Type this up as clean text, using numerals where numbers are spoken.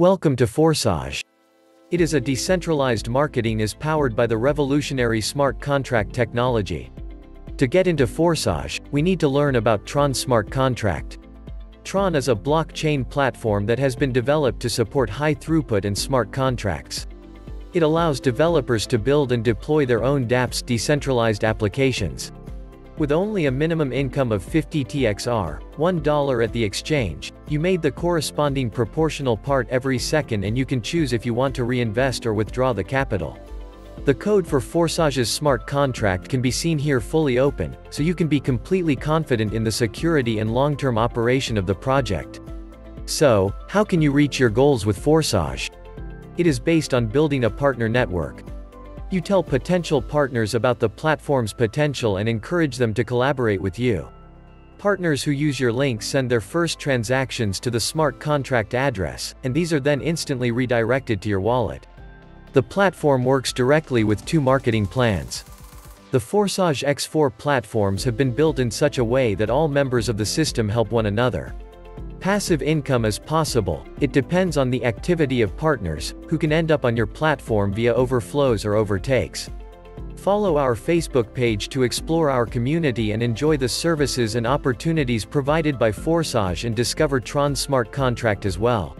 Welcome to Forsage. It is a decentralized marketing is powered by the revolutionary smart contract technology. To get into Forsage, we need to learn about Tron smart contract. Tron is a blockchain platform that has been developed to support high throughput and smart contracts. It allows developers to build and deploy their own dApps decentralized applications. With only a minimum income of 50 TXR, $1 at the exchange, you made the corresponding proportional part every second, and you can choose if you want to reinvest or withdraw the capital. The code for Forsage's smart contract can be seen here fully open, so you can be completely confident in the security and long-term operation of the project. So, how can you reach your goals with Forsage? It is based on building a partner network. You tell potential partners about the platform's potential and encourage them to collaborate with you. Partners who use your link send their first transactions to the smart contract address, and these are then instantly redirected to your wallet. The platform works directly with two marketing plans. The Forsage X4 platforms have been built in such a way that all members of the system help one another. Passive income is possible. It depends on the activity of partners, who can end up on your platform via overflows or overtakes. Follow our Facebook page to explore our community and enjoy the services and opportunities provided by Forsage, and discover Tron smart contract as well.